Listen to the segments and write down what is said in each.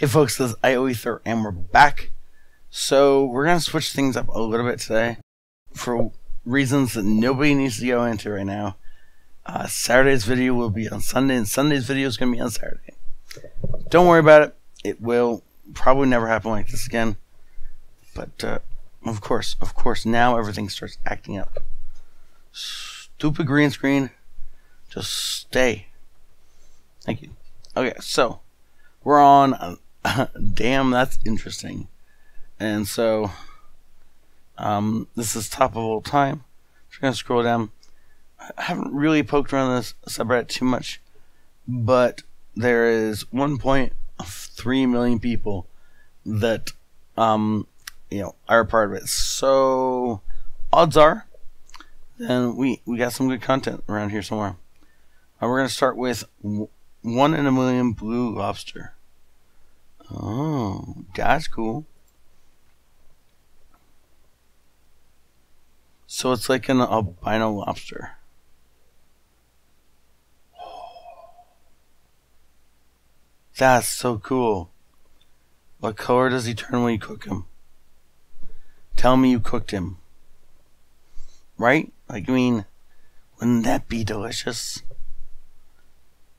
Hey folks, this is IOEther and we're back. So we're going to switch things up a little bit today for reasons that nobody needs to go into right now. Saturday's video will be on Sunday and Sunday's video is going to be on Saturday. Don't worry about it. It will probably never happen like this again. But of course, now everything starts acting up. Stupid green screen. Just stay. Thank you. Okay, so we're on. Damn, that's interesting. And so, this is top of all time. Just gonna scroll down. I haven't really poked around this subreddit too much, but there is 1.3 million people that are a part of it. So odds are, then we got some good content around here somewhere. We're gonna start with 1 in a million blue lobster. Oh, that's cool. So it's like an albino lobster. That's so cool. What color does he turn when you cook him? Tell me you cooked him. Right? Like, I mean, wouldn't that be delicious?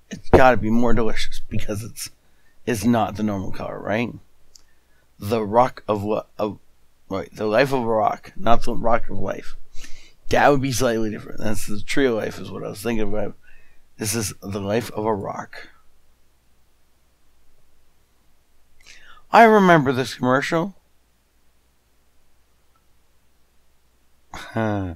It's gotta be more delicious because it's not the normal color, right? The rock the life of a rock, not the rock of life. That would be slightly different. That's the tree of life is what I was thinking about. This is the life of a rock. I remember this commercial. Huh.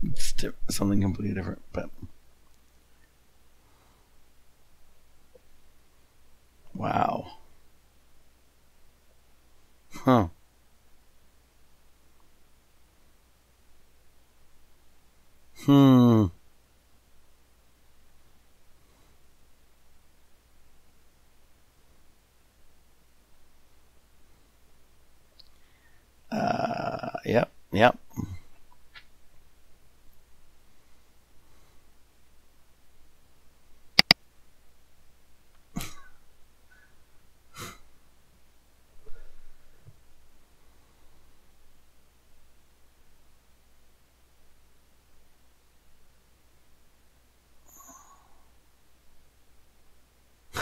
It's something completely different, but wow, huh? Hmm. Yep.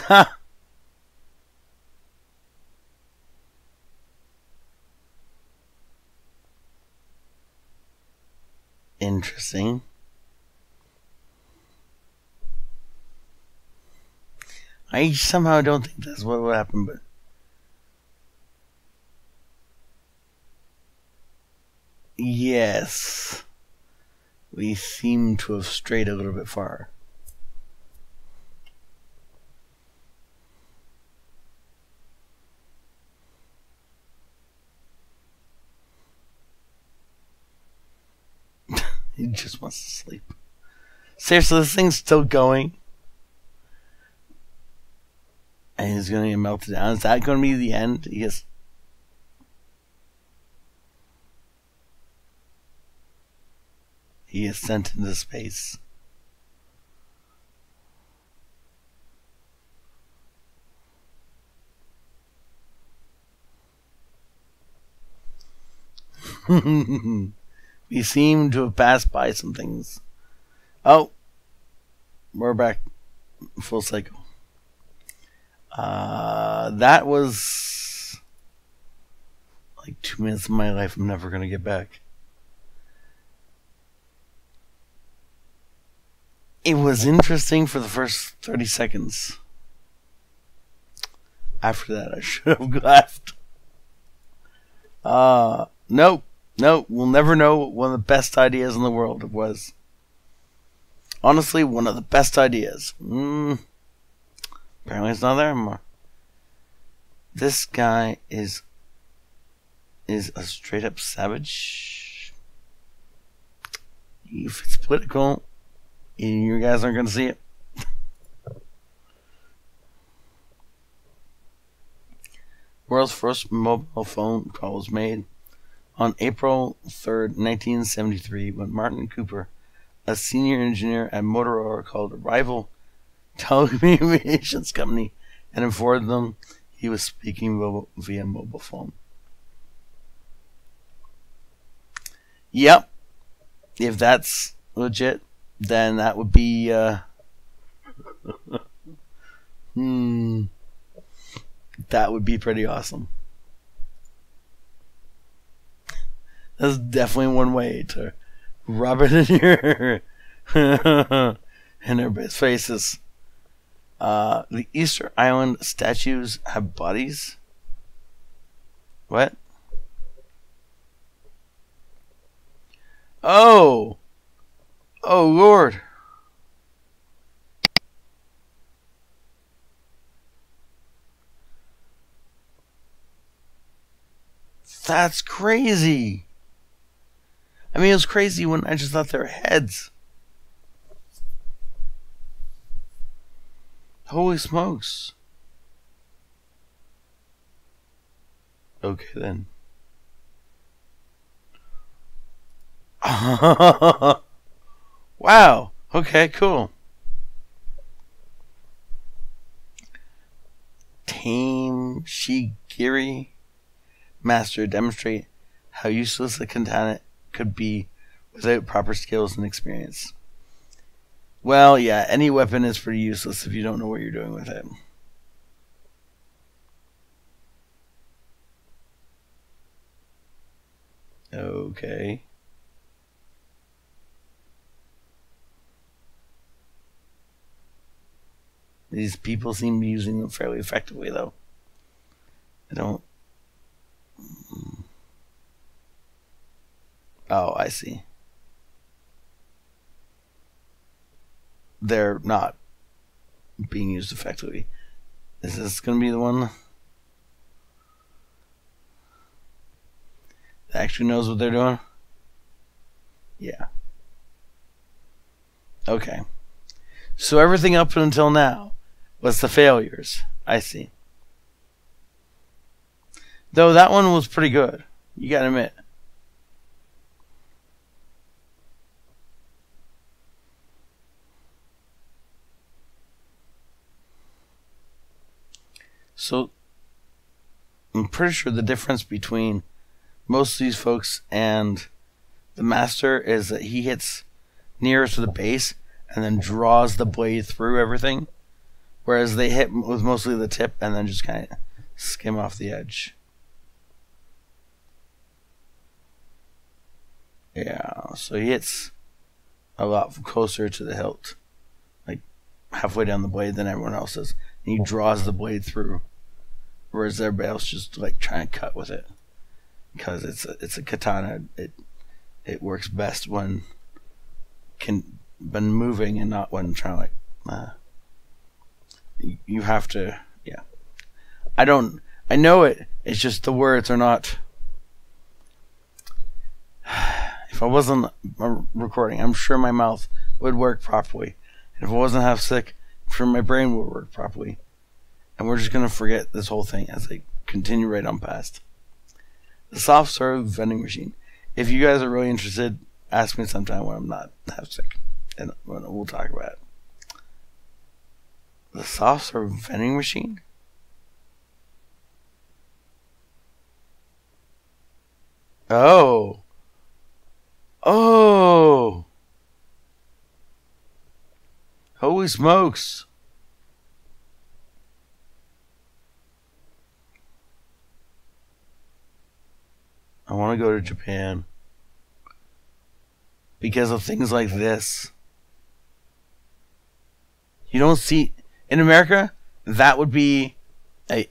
Ha! Interesting. I somehow don't think that's what would happen, but yes, we seem to have strayed a little bit far. He just wants to sleep. Seriously, this thing's still going. And he's going to get melted down. Is that going to be the end? Yes. He is sent into space. We seem to have passed by some things. Oh, we're back full cycle. That was like 2 minutes of my life I'm never gonna get back. It was interesting for the first 30 seconds. After that, I should have laughed. Nope. No, we'll never know what one of the best ideas in the world was. Honestly, one of the best ideas. Apparently it's not there anymore. This guy is a straight up savage. If it's political, you guys aren't gonna see it. World's first mobile phone call was made on April 3rd, 1973, when Martin Cooper, a senior engineer at Motorola called a rival telecommunications company and informed them he was speaking via mobile phone. Yep. If that's legit, then that would be, that would be pretty awesome. That's definitely one way to rub it in your in everybody's faces. The Easter Island statues have bodies. What? Oh! Oh, Lord! That's crazy! I mean, it was crazy when I just thought they were heads. Holy smokes. Okay, then. Wow. Okay, cool. Tame Shigiri Master demonstrate how useless a katana could be without proper skills and experience. Well, yeah, any weapon is pretty useless if you don't know what you're doing with it. Okay. These people seem to be using them fairly effectively, though. I don't... Oh, I see. They're not being used effectively. Is this going to be the one that actually knows what they're doing? Yeah. Okay. So everything up until now was the failures. I see. Though that one was pretty good. You gotta admit. So, I'm pretty sure the difference between most of these folks and the master is that he hits nearer to the base and then draws the blade through everything, whereas they hit with mostly the tip and then just kind of skim off the edge. Yeah, so he hits a lot closer to the hilt, like halfway down the blade than everyone else is. He draws the blade through, whereas everybody else just like trying to cut with it, because it's a katana. It works best when moving and not when trying to like. You have to, yeah. I don't. I know it. It's just the words are not. If I wasn't recording, I'm sure my mouth would work properly. And if I wasn't half sick, for my brain will work properly, and we're just gonna forget this whole thing as I continue right on past. The soft serve vending machine. If you guys are really interested, ask me sometime when I'm not half sick, and we'll talk about it. The soft serve vending machine. Oh. Oh. Holy smokes! I want to go to Japan because of things like this. You don't see in America. That would be this,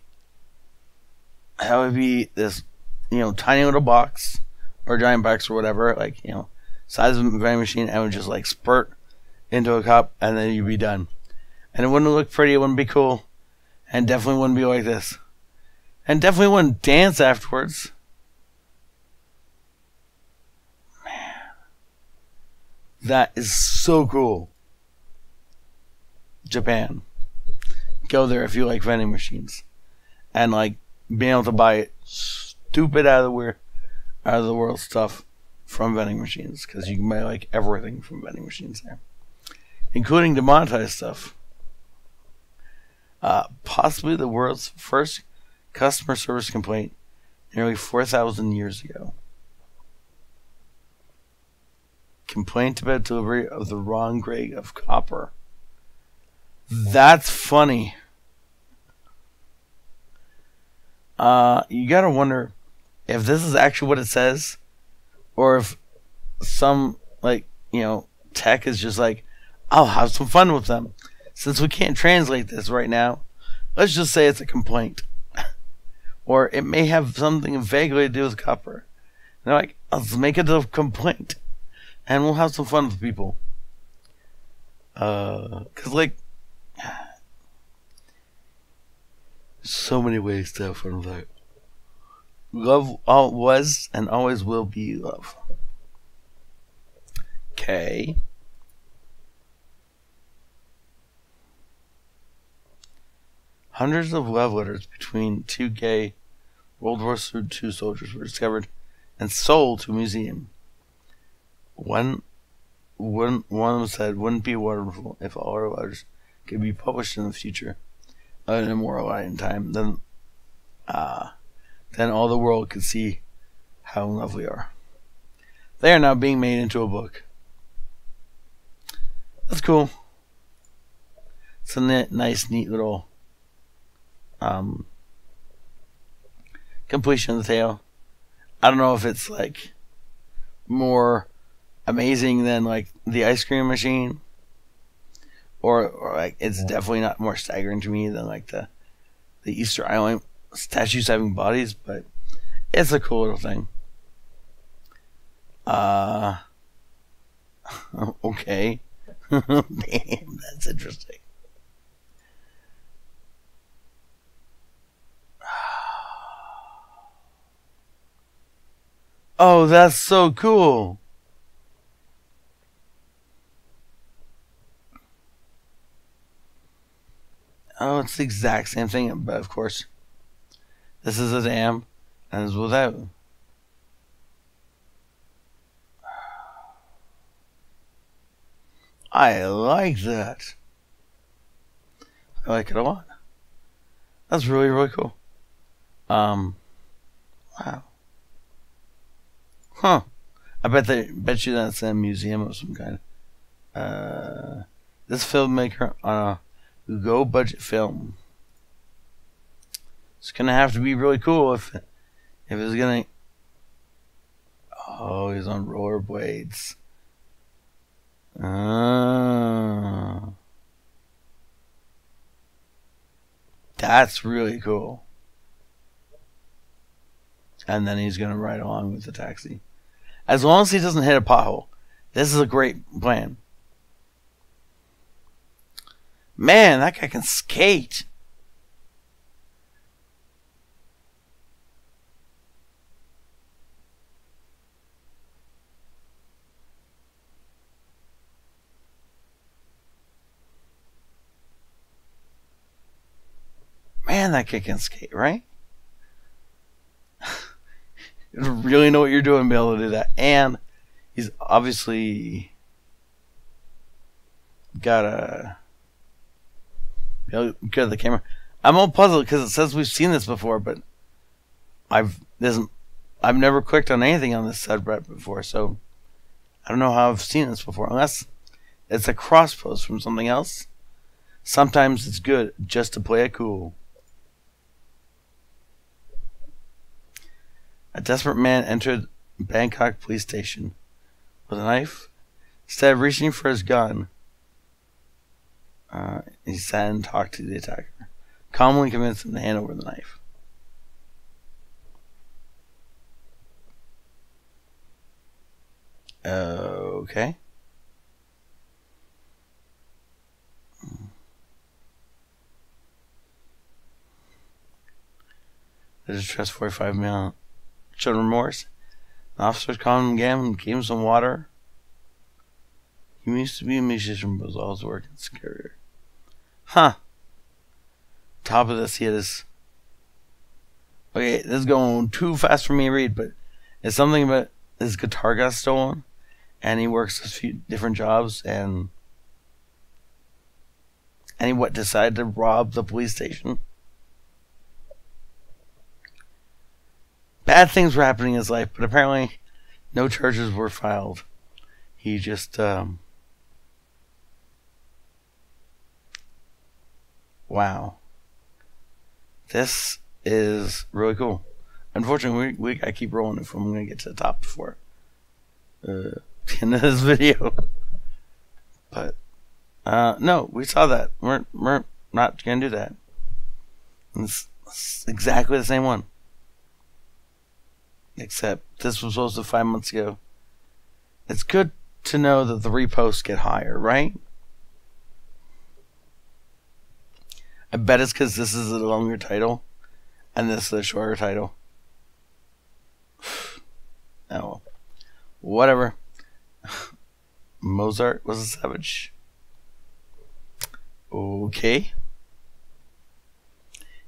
you know, tiny little box or giant box or whatever, like, you know, size of a vending machine, and would just like spurt into a cup, and then you'd be done. And it wouldn't look pretty, it wouldn't be cool, and definitely wouldn't be like this. And definitely wouldn't dance afterwards. Man. That is so cool. Japan. Go there if you like vending machines. And like being able to buy stupid out of the world stuff from vending machines, because you can buy like everything from vending machines there, including demonetized stuff. Possibly the world's first customer service complaint nearly 4,000 years ago. Complaint about delivery of the wrong grade of copper. That's funny. You gotta wonder if this is actually what it says, or if some, like, you know, tech is just like, I'll have some fun with them. Since we can't translate this right now, let's just say it's a complaint. Or it may have something vaguely to do with copper. And they're like, let's make it a complaint, and we'll have some fun with people. Cause like, so many ways to have fun with that. Love all was and always will be love. Okay. Hundreds of love letters between two gay World War II soldiers were discovered and sold to a museum. One of them said, "Wouldn't it be wonderful if all our letters could be published in the future, in a more aligned time? Then all the world could see how in love we are." They are now being made into a book. That's cool. It's a nice, neat little completion of the tale. I don't know if it's like more amazing than like the ice cream machine, or like it's definitely not more staggering to me than like the Easter Island statues having bodies, but it's a cool little thing. Okay. Damn, that's interesting. Oh, that's so cool. Oh, it's the exact same thing, but of course, this is a dam, and it's without. I like that. I like it a lot. That's really, really cool. Wow. Huh. I bet you that's in a museum of some kind. This filmmaker on a low-budget film. It's gonna have to be really cool if it's gonna. Oh, he's on rollerblades. That's really cool. And then he's gonna ride along with the taxi. As long as he doesn't hit a pothole. This is a great plan. Man, that guy can skate. Man, that guy can skate, right? You really know what you're doing to be able to do that. And he's obviously got the camera. I'm all puzzled because it says we've seen this before, but I've never clicked on anything on this subreddit before, so I don't know how I've seen this before, unless it's a cross post from something else. Sometimes it's good just to play it cool. A desperate man entered Bangkok police station with a knife. Instead of reaching for his gun, he sat and talked to the attacker, calmly convinced him to hand over the knife. Okay. The distress 45 million. Showed remorse. The officers calmed him down and gave him some water. He used to be a musician, but was always working as a carrier. Huh. Top of this, he had his... Okay, this is going too fast for me to read, but it's something about his guitar got stolen, and he works a few different jobs, and he decided to rob the police station. Bad things were happening in his life, but apparently no charges were filed. He just, wow. This is really cool. Unfortunately, we gotta keep rolling if I'm gonna get to the top before the end of this video. But no, we saw that. We're not gonna do that. It's exactly the same one, except this was posted 5 months ago. It's good to know that the reposts get higher, right? I bet it's because this is a longer title and this is a shorter title. Oh, whatever. Mozart was a savage. Okay.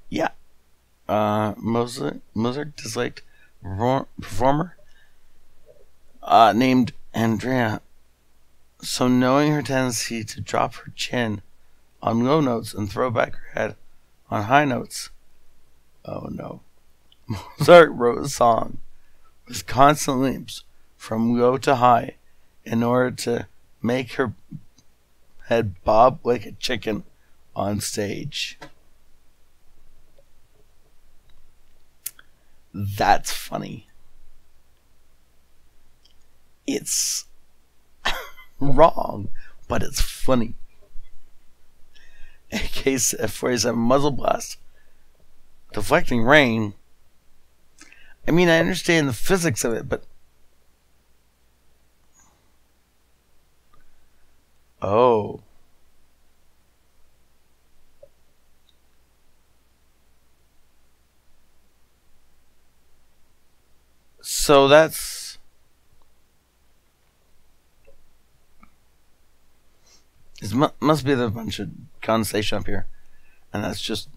Yeah. Mozart disliked performer named Andrea. So knowing her tendency to drop her chin on low notes and throw back her head on high notes. Oh no. Mozart wrote a song with constant leaps from low to high in order to make her head bob like a chicken on stage. That's funny. It's wrong, but it's funny. In case F-47 muzzle blast, deflecting rain. I mean, I understand the physics of it, but oh. So that's, it must be the bunch of condensation up here, and that's just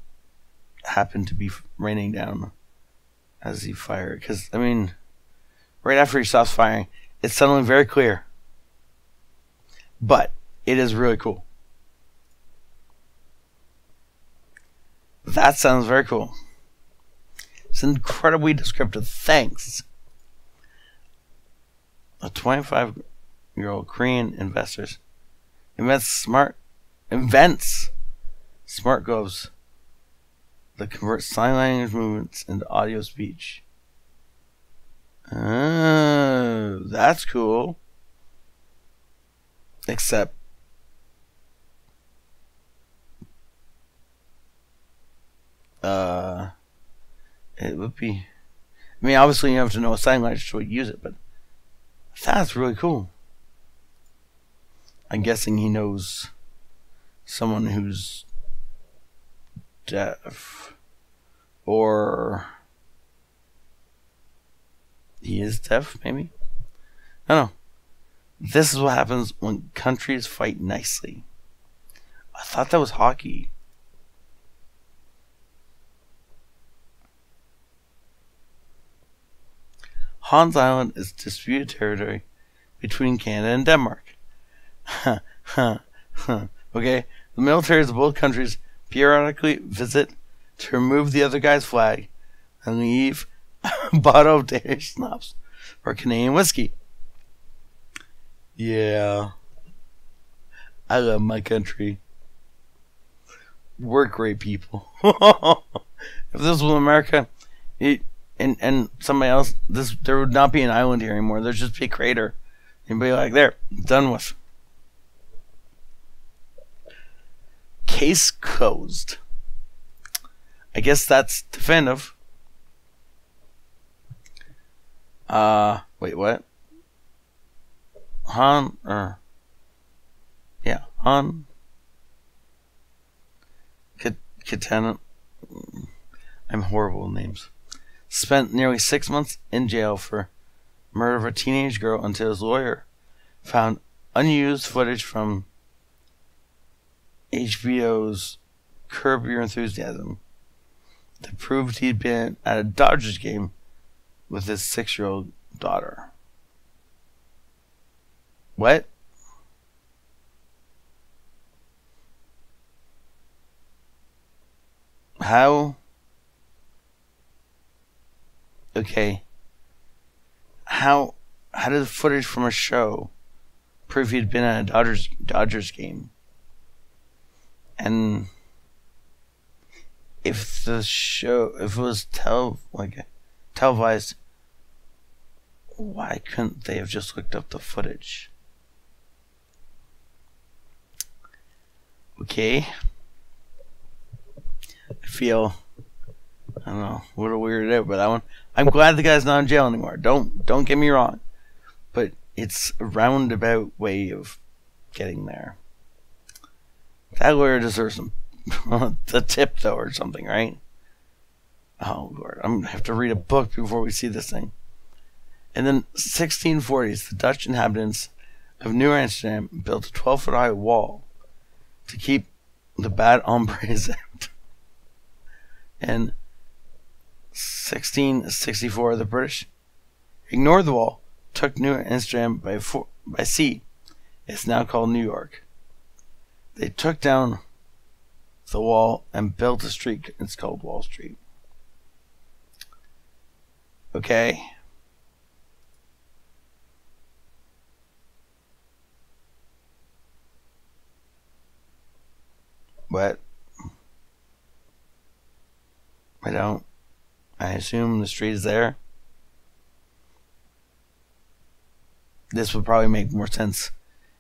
happened to be raining down as he fired. Because I mean, right after he stops firing, it's suddenly very clear. But it is really cool. That sounds very cool. It's incredibly descriptive. Thanks. A 25-year-old Korean investor invents smart gloves that convert sign language movements into audio speech. Oh, that's cool. Except it would be, I mean, obviously you have to know a sign language to use it, but that's really cool. I'm guessing he knows someone who's deaf, or he is deaf, maybe? I don't know. This is what happens when countries fight nicely. I thought that was hockey. Hans Island is disputed territory between Canada and Denmark. Okay, the militaries of both countries periodically visit to remove the other guy's flag and leave a bottle of Danish schnapps or Canadian whiskey. Yeah, I love my country. We're great people. If this was America, and somebody else, there would not be an island here anymore. There'd just be a crater. Anybody like, there, done with. Case closed. I guess that's definitive. Wait, what? Han Katana, I'm horrible with names, spent nearly 6 months in jail for murder of a teenage girl until his lawyer found unused footage from HBO's Curb Your Enthusiasm that proved he'd been at a Dodgers game with his 6-year-old daughter. What? How? Okay. How did the footage from a show prove he'd been at a Dodgers game? And if the show, if it was televised, why couldn't they have just looked up the footage? Okay. I feel, I don't know, a little weirded out, but I'm glad the guy's not in jail anymore. Don't get me wrong, but it's a roundabout way of getting there. That lawyer deserves some the tip though, or something, right? Oh Lord, I'm gonna have to read a book before we see this thing. And then 1640s, the Dutch inhabitants of New Amsterdam built a 12-foot high wall to keep the bad hombres out. And 1664, the British ignored the wall, took New Amsterdam by sea. It's now called New York. They took down the wall and built a street. It's called Wall Street. Okay. What? I don't. I assume the street is there. This would probably make more sense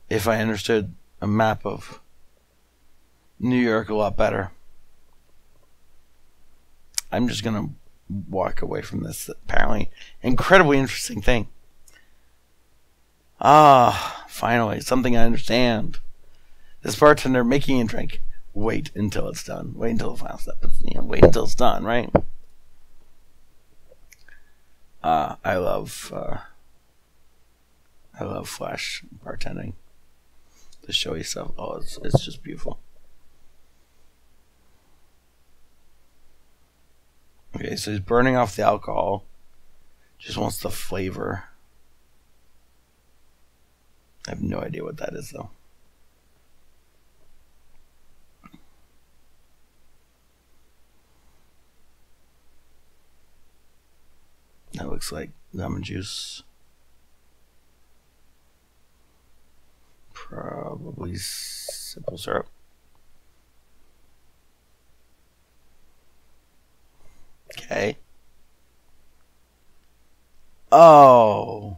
if I understood a map of New York a lot better. I'm just gonna walk away from this apparently incredibly interesting thing. Ah, finally, something I understand. This bartender making a drink. Wait until it's done. Wait until the final step. Wait until it's done, right? I love Flash bartending. The showy stuff. Oh, it's just beautiful. Okay, so he's burning off the alcohol. Just wants the flavor. I have no idea what that is, though. That looks like lemon juice. Probably simple syrup. Okay. Oh.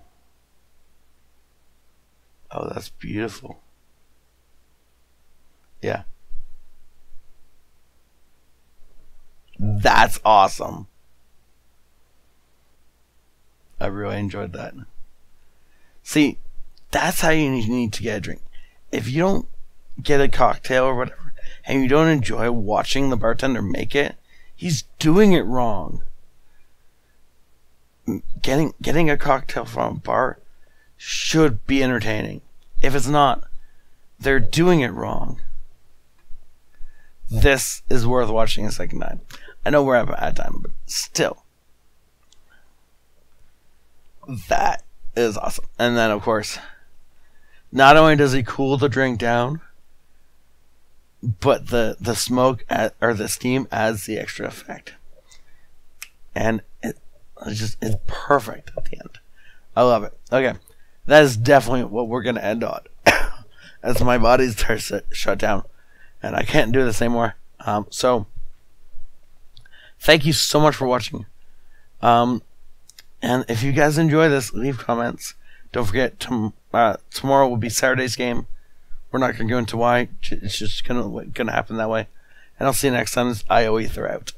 Oh, that's beautiful. Yeah. That's awesome. I really enjoyed that. See, that's how you need to get a drink. If you don't get a cocktail or whatever, and you don't enjoy watching the bartender make it, he's doing it wrong. Getting a cocktail from a bar should be entertaining. If it's not, they're doing it wrong. This is worth watching a second time. I know we're at time, but still. That is awesome. And then, of course, not only does he cool the drink down, but the smoke or the steam adds the extra effect. And it's perfect at the end. I love it. Okay. That is definitely what we're going to end on. As my body starts to shut down. And I can't do this anymore. So, thank you so much for watching. And if you guys enjoy this, leave comments. Don't forget, tomorrow will be Saturday's game. We're not going to go into why. It's just going to happen that way. And I'll see you next time. This is IOEther out.